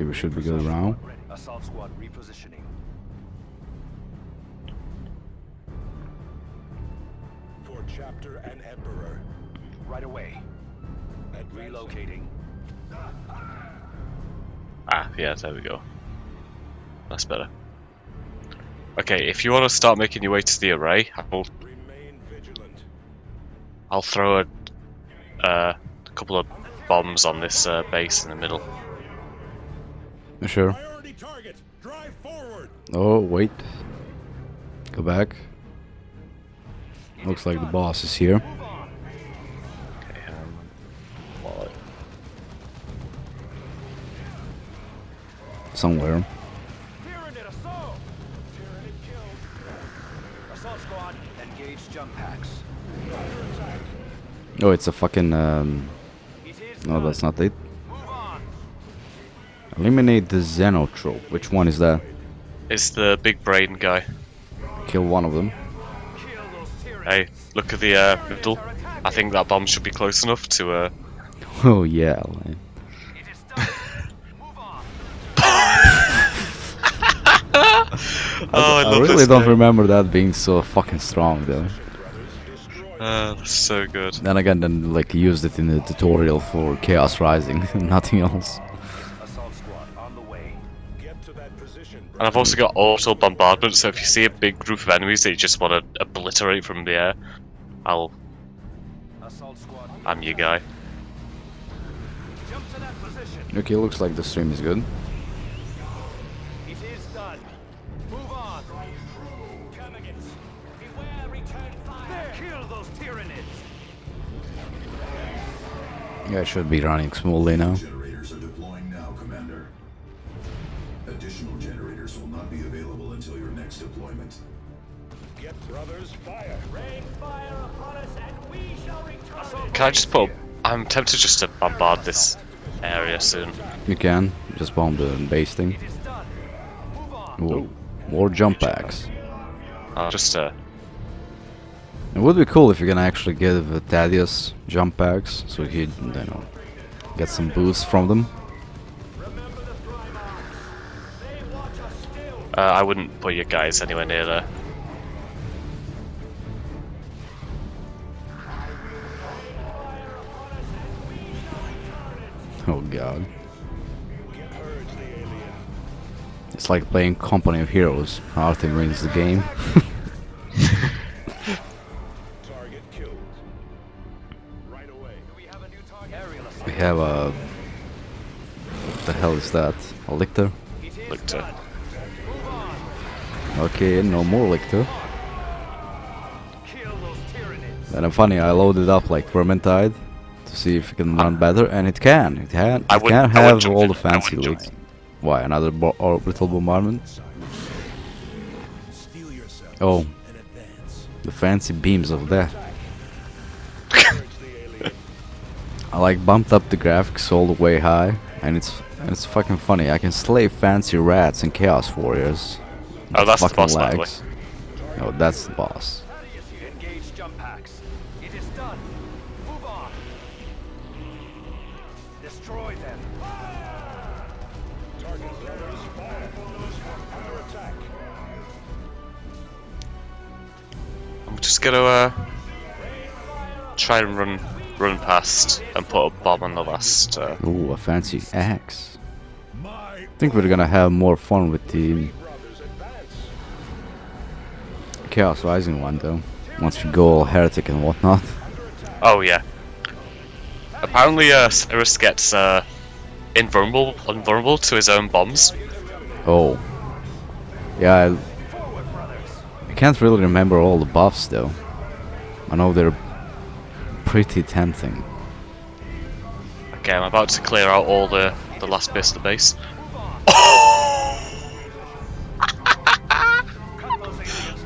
Okay, we should be good around. Assault squad repositioning. For Chapter and Emperor. Right away. Relocating. Ah, yeah, there we go. That's better. Okay, if you want to start making your way to the array, I'll throw a couple of bombs on this base in the middle. Sure. Oh, wait. Go back. Looks like the boss is here. Somewhere. Oh, it's a fucking. No, that's not it. Eliminate the Xenotrope. Which one is that? It's the big brain guy. Kill one of them. Hey, look at the middle. I think that bomb should be close enough to. Oh yeah. I really don't remember that being so fucking strong though. That's so good. Then again, then like used it in the tutorial for Chaos Rising, nothing else. And I've also got auto bombardment, so if you see a big group of enemies that you just want to obliterate from the air, I'm your guy. Okay, looks like the stream is good. Yeah, it should be running smoothly now. Generators are deploying now, Commander. Additional generators will not be available until your next deployment. Get brothers fire. Rain fire upon us and we shall return. Can I just put... I'm tempted just to bombard this area soon. You can. Just bomb the base thing. Ooh, more jump packs. It would be cool if you can actually give Thaddeus jump packs, so he'd, you know, get some boosts from them. I wouldn't put your guys anywhere near there. Oh god. It's like playing Company of Heroes. Our team wins the game. We have a... What the hell is that? A Lictor? Lictor. Okay, no more Lictor. And I'm funny, I loaded up like Vermintide to see if it can run better, and it can. It can have all the fancy loot. Why, another orbital bombardment? Oh. The fancy beams of that. I like bumped up the graphics all the way high, and it's fucking funny. I can slay fancy rats and chaos warriors. Oh, that's the boss, by the way. Oh, that's the boss. Engage jump packs. It is done. Move on. Destroy them. Target brothers fire under attack. I'm just gonna try and run past and put a bomb on the last. Ooh, a fancy axe. I think we're gonna have more fun with the Chaos Rising one though, once we go all heretic and whatnot. Oh yeah. Apparently Cyrus gets invulnerable to his own bombs. Oh. Yeah, I can't really remember all the buffs though. I know they're pretty tempting. Okay, I'm about to clear out all the last bits of the base. Oh!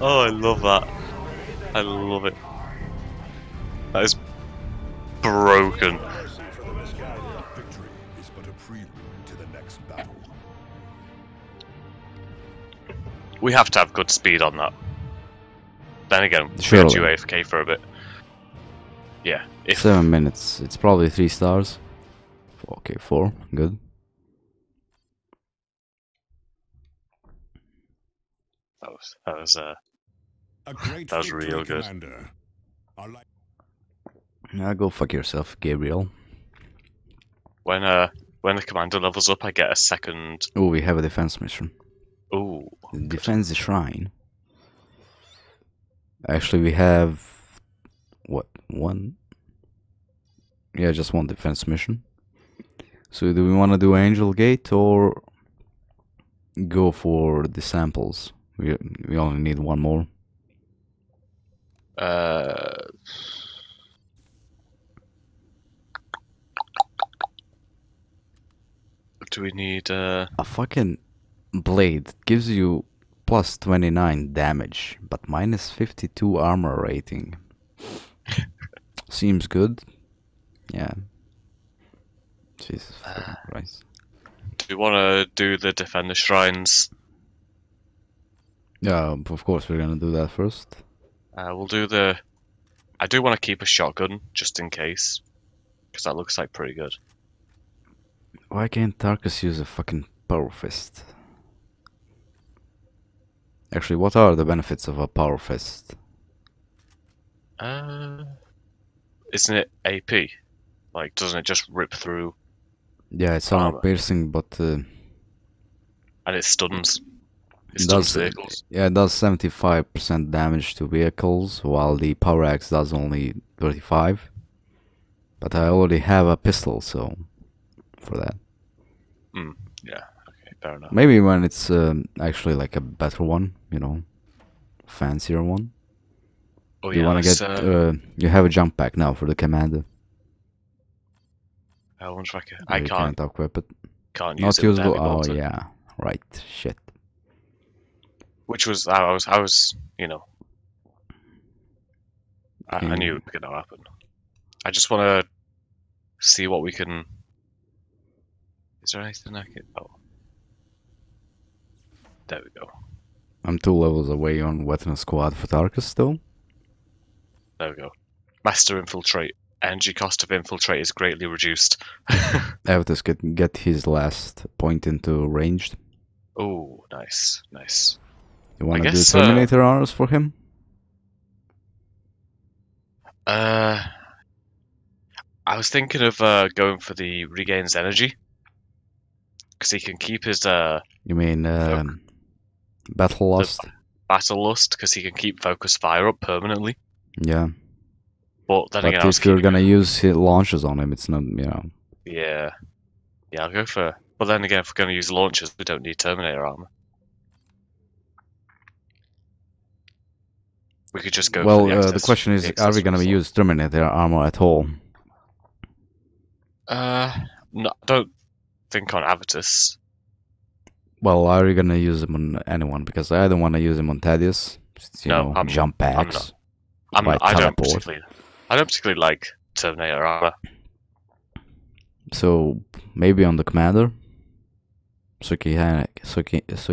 Oh, I love that. I love it. That is broken. We have to have good speed on that. Then again, we'll do AFK for a bit. Yeah, 7 minutes. It's probably 3 stars. Okay, 4. Good. That was real good. Now go fuck yourself, Gabriel. When the commander levels up, I get a second. Oh, we have a defense mission. Oh, defense the shrine. Actually, we have what one? Yeah, just one defense mission. So, do we want to do Angel Gate or go for the samples? We only need one more. Do we need a fucking blade? Gives you plus 29 damage, but minus 52 armor rating. Seems good. Yeah. Jesus Christ. Do you want to do the Defender Shrines? Yeah, of course we're going to do that first. We'll do the... I do want to keep a shotgun, just in case. Because that looks like pretty good. Why can't Tarkus use a fucking Power Fist? Actually, what are the benefits of a Power Fist? Isn't it AP? Like, doesn't it just rip through? Yeah, it's armor piercing, but... and it stuns. It stuns vehicles. Yeah, it does 75% damage to vehicles, while the Power Axe does only 35. But I already have a pistol, so... for that. Mm, yeah, okay, fair enough. Maybe when it's actually like a better one, you know, fancier one. Oh, yeah, you want to get... you have a jump pack now for the commander. I wonder if I can... I can't equip it. Can't use it. Not usable. Oh, yeah. Right. Shit. Which was... I was you know... I knew it was going to happen. I just want to see what we can... Is there anything I can... Oh. There we go. I'm 2 levels away on Weapon Squad for Tarkus, though. There we go. Master Infiltrate. Energy cost of Infiltrate is greatly reduced. Avitus can get his last point into ranged. Oh, nice, nice. You want to do Terminator honors for him? I was thinking of going for the Regains Energy. Because he can keep his... you mean Battle Lust? Battle Lust, because he can keep Focus Fire up permanently. Yeah. But then again, if you're gonna use his launches on him, it's not, you know. Yeah. Yeah, I'll go for... But then again, if we're gonna use launches, we don't need Terminator armor. We could just go for the... Well, the question is, are we gonna use Terminator armor at all? No, I don't... think on Avitus. Well, are you gonna use him on anyone? Because I don't want to use him on Thaddeus. You know, jump packs. I don't particularly like Terminator armor. So maybe on the commander, so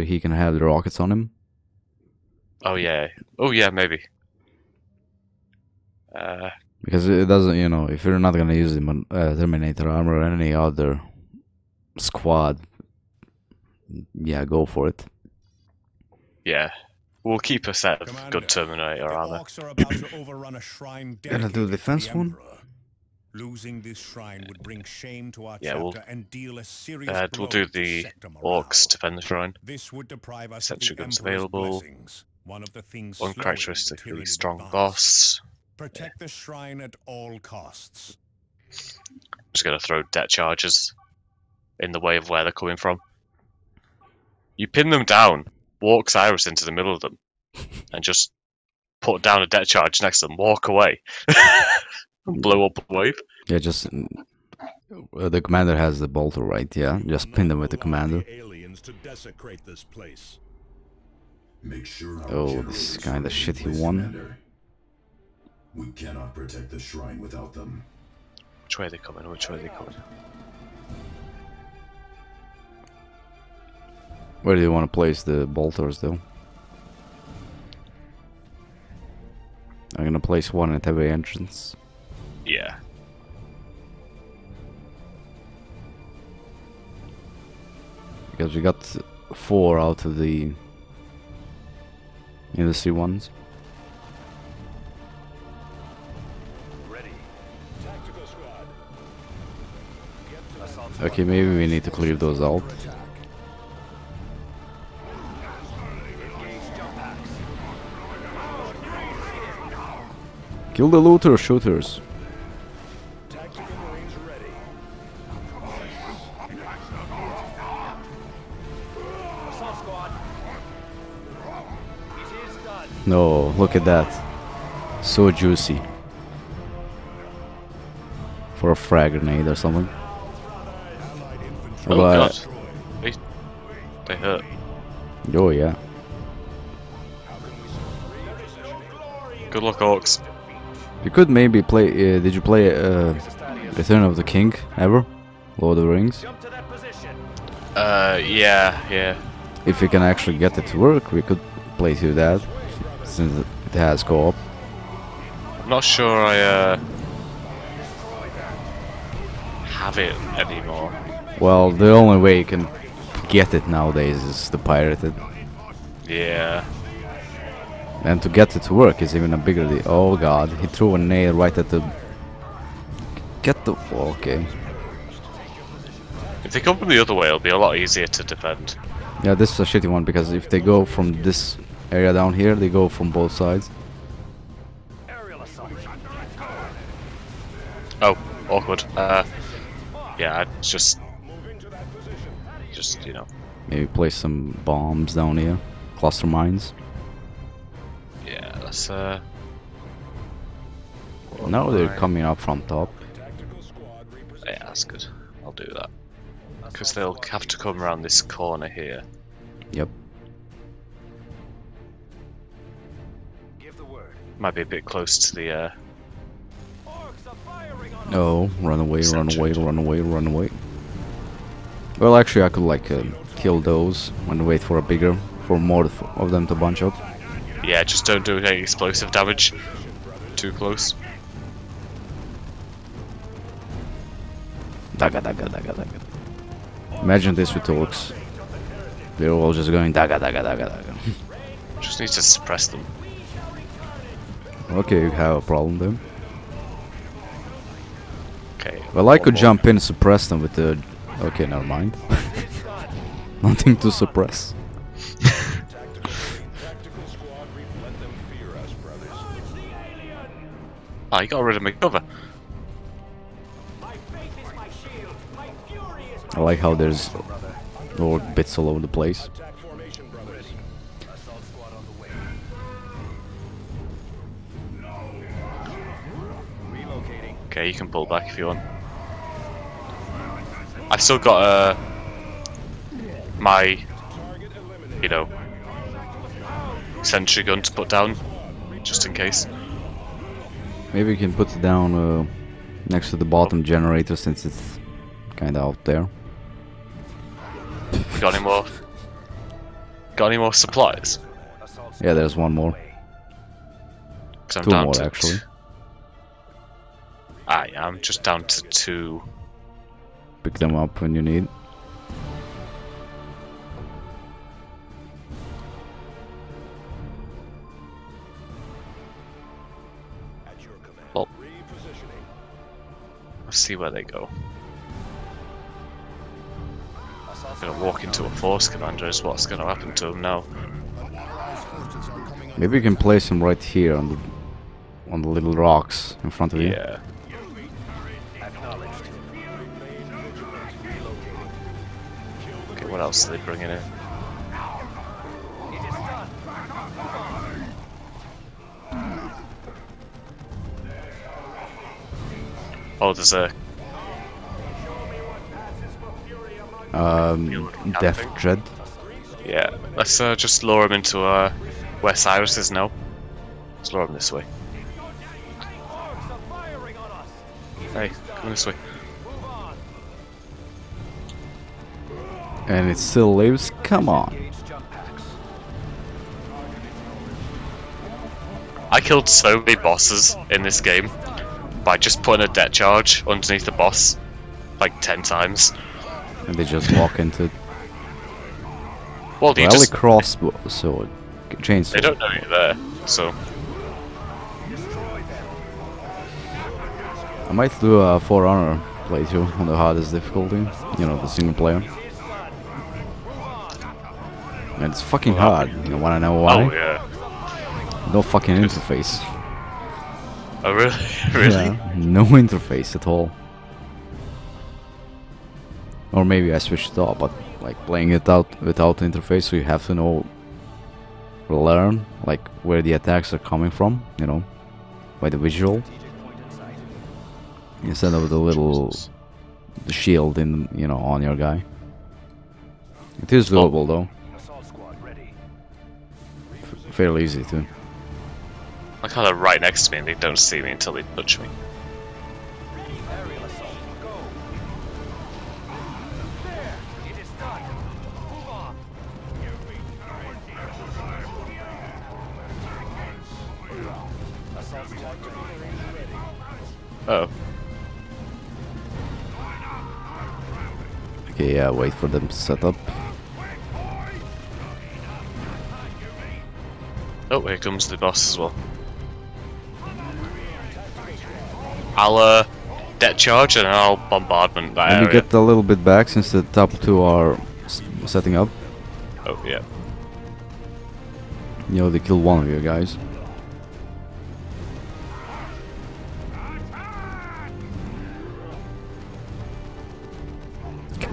he can have the rockets on him. Oh yeah. Oh yeah. Maybe. Because it doesn't. You know, if you're not gonna use him on Terminator armor or any other squad, yeah, go for it. Yeah, we'll keep a set of Commander, good Terminator armor. Gonna do defense one. Losing this shrine would bring shame to our and deal a serious we'll do the orcs defend the shrine. This would deprive us of guns available. One of the things uncharacteristically strong boss. Protect the shrine at all costs. I'm just gonna throw debt charges in the way of where they're coming from. You pin them down, walk Cyrus into the middle of them, and just put down a death charge next to them, walk away, and blow up a wave. Yeah, just... the commander has the bolter, right? Yeah, just pin them with the commander. Oh, this is kind of shitty one. We cannot protect the shrine without them. Which way are they coming? Which way are they coming? Where do you want to place the bolters, though? I'm gonna place one at every entrance. Yeah. Because we got 4 out of the Yeah, let's do ones. Okay, maybe we need to clear those out. Kill the looter shooters. No, look at that. So juicy. For a frag grenade or something. Oh god. They hurt. Oh yeah. Good luck, Orcs. You could maybe play... did you play Return of the King ever? Lord of the Rings? Yeah. If we can actually get it to work, we could play through that. Since it has co-op. I'm not sure I have it anymore. Well, the only way you can get it nowadays is to pirate it. Yeah. And to get it to work is even a bigger deal. Oh god, he threw a nail right at the... Get the... Oh, okay. If they come from the other way, it'll be a lot easier to defend. Yeah, this is a shitty one, because if they go from this area down here, they go from both sides. Oh, awkward. Yeah, I just, you know. Maybe place some bombs down here. Cluster mines. Yeah, that's no, they're coming up from top. Yeah, that's good. I'll do that. Because they'll have to come around this corner here. Yep. Might be a bit close to the no, run away, run away, run away, run away. Well, actually I could like kill those and wait for a bigger, for more of them to bunch up. Yeah, just don't do any explosive damage. Too close. Daga daga daga daga. Imagine this with orcs. They're all just going daga daga daga daga. Just need to suppress them. Okay, you have a problem then. Okay. Well, I could jump in and suppress them with the... Okay, never mind. Nothing to suppress. Ah, you got rid of my cover. I like how there's little bits all over the place. Okay, you can pull back if you want. I've still got my, you know, sentry gun to put down, just in case. Maybe you can put it down next to the bottom generator, since it's kind of out there. Got any more? Got any more supplies? Yeah, there's one more. Two more actually. I am just down to 2. Pick them up when you need. Well, let's see where they go. I'm gonna walk into a force commander is what's gonna happen to him now. Maybe you can place him right here on the little rocks in front of you. Yeah. What else are they bringing in? Oh, there's a... Death Dread? Yeah, let's just lure him into where Cyrus is now. Let's lure him this way. Hey, come this way. And it still lives? Come on. I killed so many bosses in this game by just putting a death charge underneath the boss like 10 times. And they just walk into it. Well, you just... Crossbow sword. Get chainsaw. They don't know you're there, so. I might do a For Honor playthrough on the hardest difficulty, you know, the single player. And it's fucking hard, you wanna know why? Oh yeah. No fucking interface. Oh really? Really? Yeah, no interface at all. Or maybe I switched it up, but like playing it out without interface, so you have to know, learn, like where the attacks are coming from, you know, by the visual. Instead of the little shield in, you know, on your guy. It is doable though. Fairly easy too. Like how they're right next to me and they don't see me until they touch me. Oh. Okay, yeah, wait for them to set up. Oh, here comes the boss as well. I'll debt charge and I'll bombardment that area. Let me get a little bit back since the top two are setting up. Oh, yeah. You know, they killed one of you guys.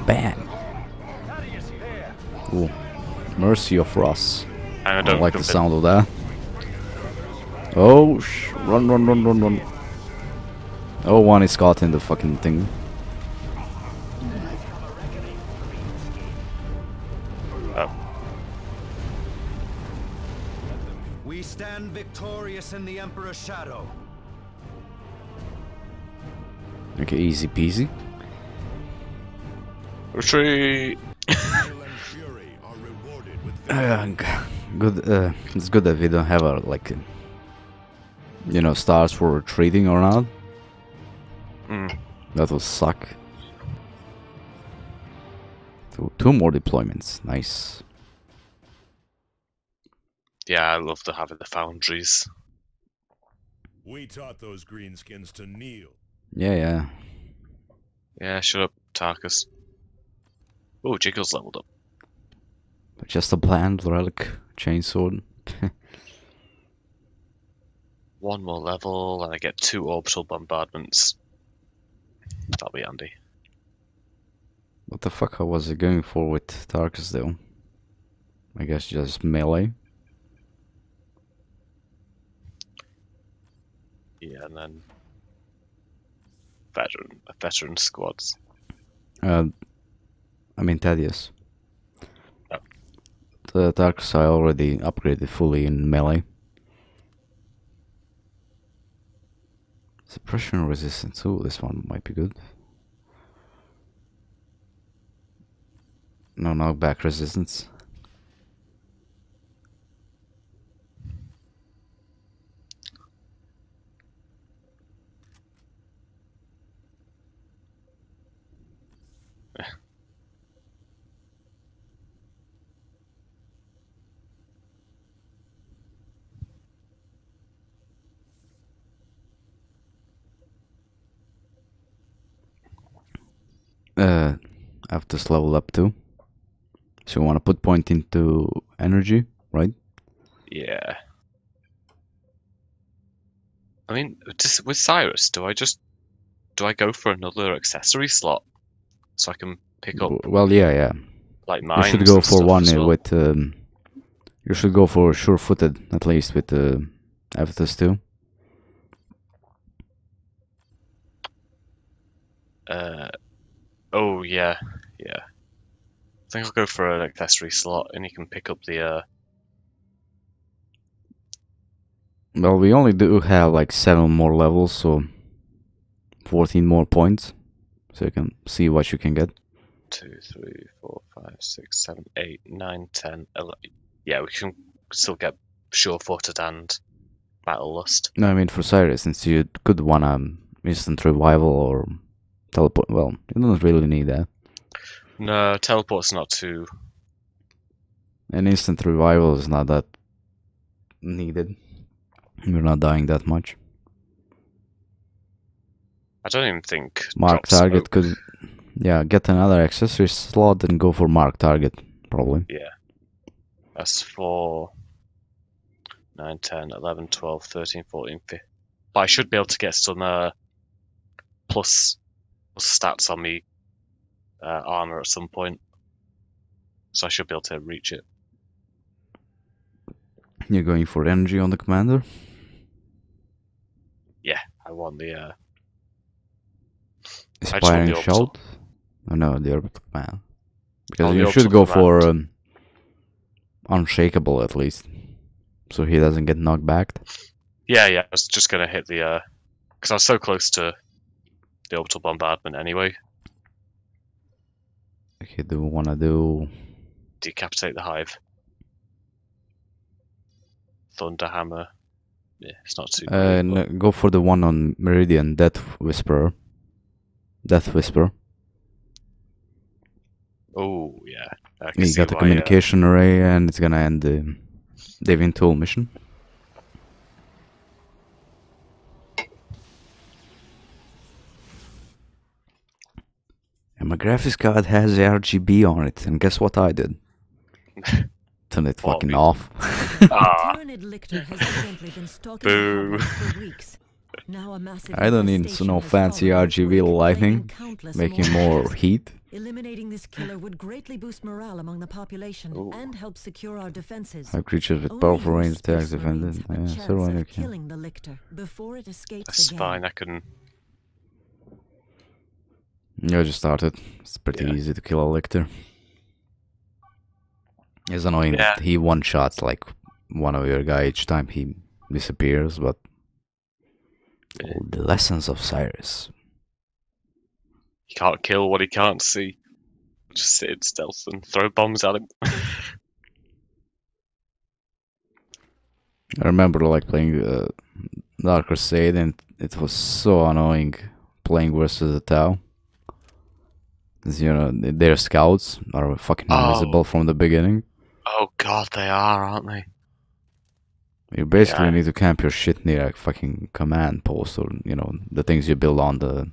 Bam! Cool. Mercy of Ross. I don't like the sound of that. Oh, run, run, run, run, run. Oh, one is caught in the fucking thing. Oh. We stand victorious in the Emperor's shadow. Okay, easy peasy. Retreat. Good. It's good that we don't have our, like, you know, stars for retreating or not. Mm. That will suck. So, 2 more deployments. Nice. Yeah, I love to have the foundries. We taught those greenskins to kneel. Yeah, yeah. Yeah, shut up, Tarkus. Oh, Jiggle's leveled up. Just a bland relic chainsword. 1 more level, and I get 2 orbital bombardments. That'll be handy. What the fuck was it going for with Tarkus though? I guess just melee. Yeah, and then veteran squads. I mean Thaddeus. Oh. The Tarkus I already upgraded fully in melee. Suppression resistance, oh, this one might be good. No, knockback resistance. I have this level up too. So you want to put point into energy, right? Yeah. I mean, just with Cyrus, do I go for another accessory slot so I can pick up? Well, yeah, yeah. Like mine. You should go for one with. You should go for sure-footed at least with Avitus too. Oh yeah, yeah. I think I'll go for an accessory slot, and you can pick up the. Well, we only do have like 7 more levels, so 14 more points, so you can see what you can get. 2, 3, 4, 5, 6, 7, 8, 9, 10, 11. Yeah, we can still get sure-footed and battle lust. No, I mean for Cyrus, since you could want instant revival or. Teleport, well, you don't really need that. No, teleport's not too... An instant revival is not that needed. We're not dying that much. I don't even think mark target could, yeah, get another accessory slot and go for mark target, probably. Yeah. That's 4, 9, 10, 11, 12, 13, 14, 15. But I should be able to get some plus stats on me armor at some point. So I should be able to reach it. You're going for energy on the commander? Yeah, I want the... Inspiring Shout? Oh, no, the Orbital Command. Because you should go for Unshakable at least. So he doesn't get knocked back. Yeah, yeah, I was just going to hit the... Because I was so close to the Orbital Bombardment anyway. Okay, do we want to do... Decapitate the Hive. Thunderhammer. Yeah, it's not too bad, no, go for the one on Meridian, Death Whisperer. Death Whisper. Oh, yeah. You got the communication array, and it's gonna end the Davian Thule mission. And my graphics card has RGB on it, and guess what I did? Turn it fucking off. Tyranid Lictor has evidently been stalking Boo. For weeks. I don't need no fancy RGB lighting, making more heat. Eliminating this killer would greatly boost morale among the population and help secure our defenses. Our creatures with powerful range attacks defended. Yeah, so I can. That's fine, I can. Yeah, I just started. It's pretty easy to kill a Lictor. It's annoying that he one-shots like one of your guys each time he disappears, but... Oh, the lessons of Cyrus. He can't kill what he can't see. Just sit in stealth and throw bombs at him. I remember like playing Dark Crusade, and it was so annoying playing versus the Tau. Because, you know, their scouts are fucking invisible from the beginning. Oh god, they are, aren't they? You basically need to camp your shit near a fucking command post, or, you know, the things you build on the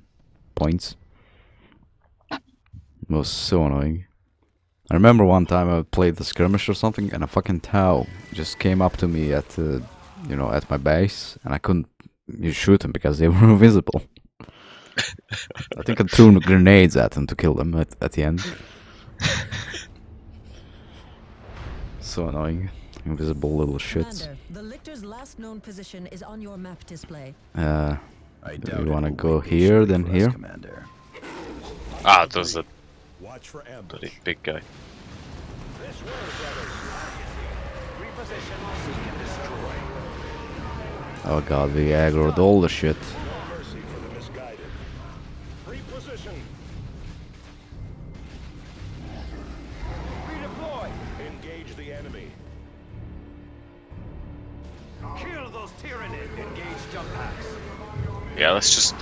points. It was so annoying. I remember one time I played the skirmish or something, and a fucking Tau just came up to me at, you know, at my base, and I couldn't shoot them because they were invisible. I think I threw grenades at them to kill them at the end. So annoying. Invisible little shits. The Lictor's last known position is on your map display. We want to go here, then here. Commander. Ah, there's a bloody big guy. Oh god, we aggroed all the shit. Yeah, let's just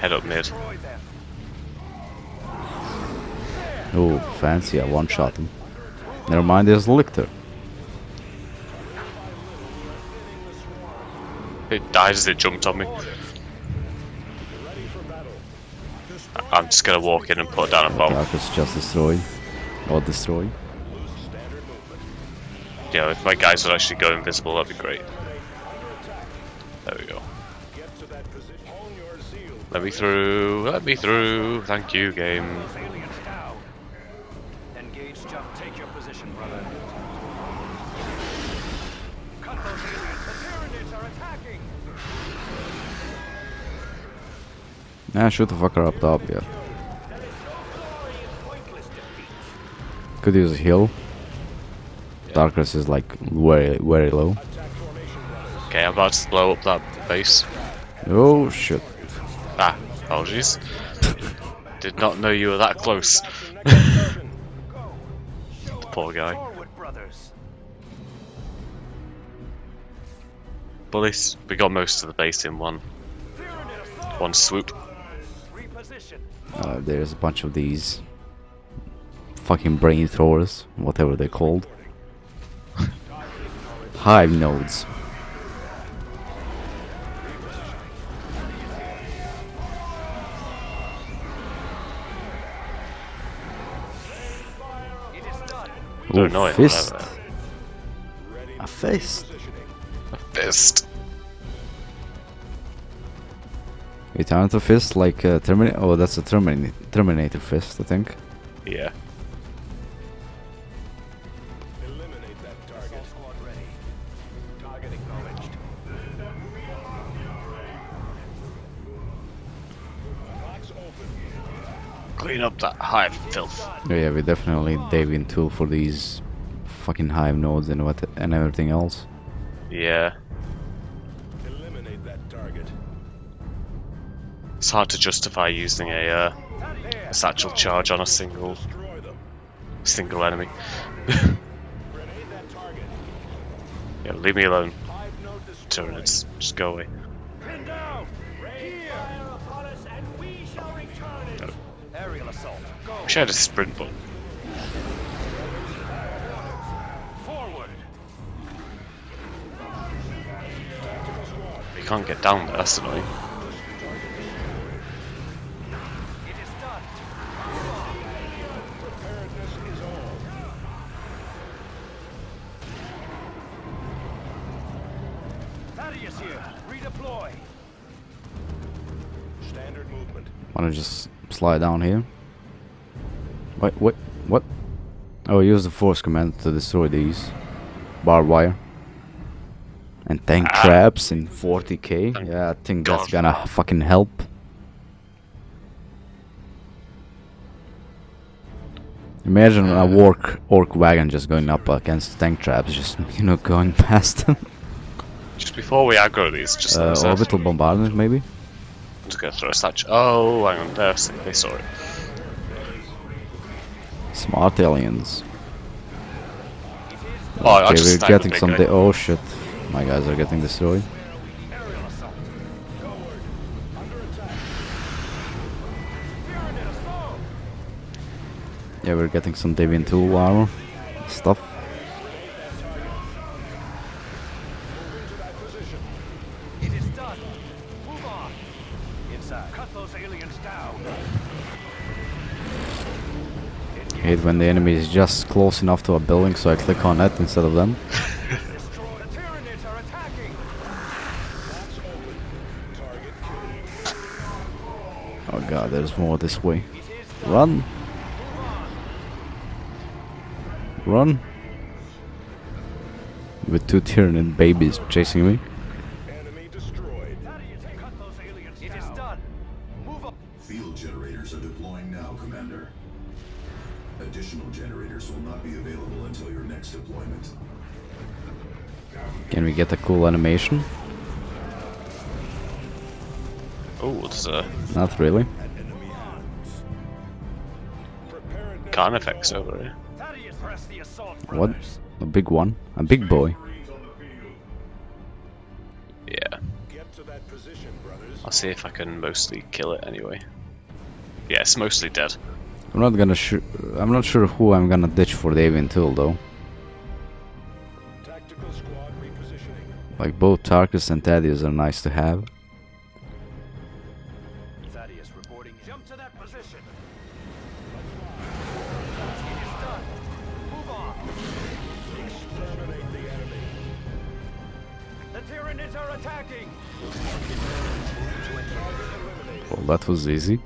head up mid. Oh, fancy, I one-shot him. Never mind, there's the Lictor. It died as it jumped on me. I'm just gonna walk in and put down a bomb. Tarkus just destroyed. Or destroy. Yeah, if my guys would actually go invisible, that'd be great. There we go. Let me through, thank you, game. Nah, shoot the fucker up top, yeah. Could use a heal. Darkness is like very, very low. Okay, I'm about to blow up that base. Oh shit. Ah, apologies. Did not know you were that close. The poor guy. But at least we got most of the base in one swoop. There's a bunch of these fucking brain throwers, whatever they're called. hive nodes. Ooh, no, fist. A fist. A fist. Wait, aren't a fist like a Terminator? Oh, that's a Terminator fist, I think. Yeah. Eliminate that target. Squad ready. Target acknowledged. Clean up that hive filth. Yeah, we definitely Davian Thule for these fucking hive nodes and what and everything else. Yeah. Eliminate that target. It's hard to justify using a satchel charge on a single enemy. Yeah, leave me alone. Tyranids, just go away. Wish I had a sprint button. Forward. You can't get down there, that's annoying. Thaddeus here, redeploy. Standard movement. Wanna just slide down here? Wait, what? What? Oh, use the force command to destroy these barbed wire and tank traps in 40k. Yeah, I think that's gonna fucking help. Imagine a orc wagon just going up against tank traps, just, you know, going past them. Just before we aggro these, just orbital bombardment maybe. I'm just gonna throw a satchel. Oh, hang on, there, they saw it. Smart aliens. Oh, okay, we're getting some. Oh shit! My guys are getting destroyed. Yeah, we're getting some Davian Thule armor stuff. It is done. Move on. Inside. Cut those aliens down. I hate when the enemy is just close enough to a building so I click on it instead of them. Oh god, there's more this way. Run! Run! With two Tyranid babies chasing me. Additional generators will not be available until your next deployment. Can we get a cool animation? Oh, it's not really. Carnifex over here. What? A big one? A big boy? Yeah. I'll see if I can mostly kill it anyway. Yeah, it's mostly dead. I'm not sure who I'm gonna ditch for Davian Thule though. Tactical squad repositioning. Like both Tarkus and Thaddeus are nice to have. Thaddeus reporting. Jump to that position. Move on. Exterminate the enemy. The Tyranids are attacking. Well, that was easy.